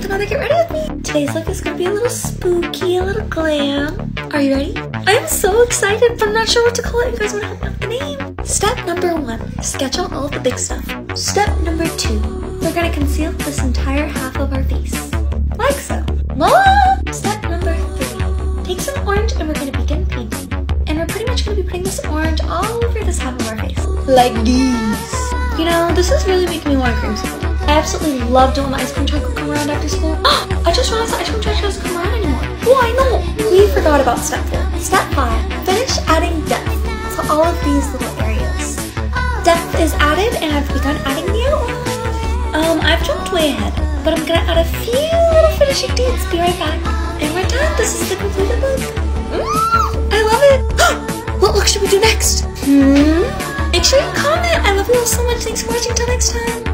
tackled him how to get rid of me. Today's look is gonna be a little spooky, a little glam. Are you ready? I'm so excited, but I'm not sure what to call it. You guys wanna help me with the name? Step number 1, sketch out all the big stuff. Step number 2, we're gonna conceal this entire half of our face. Like so. Whoa! Step number 3, take some orange and we're gonna begin painting. And we're pretty much gonna be putting this orange all over this half of our face. Like these. You know, this is really making me want a creamsicle. I absolutely loved it when the ice cream truck would come around after school. Oh, I just realized the ice cream truck doesn't come around anymore. Oh, I know. We forgot about step 4. Step 5, finish adding depth to all of these little areas. Depth is added and I've begun adding the outline. I've jumped way ahead, but I'm gonna add a few little finishing deeds. Be right back. And we're done. This is the completed look. I love it. What look should we do next? Make sure you comment. I love you all so much. Thanks for watching. Till next time.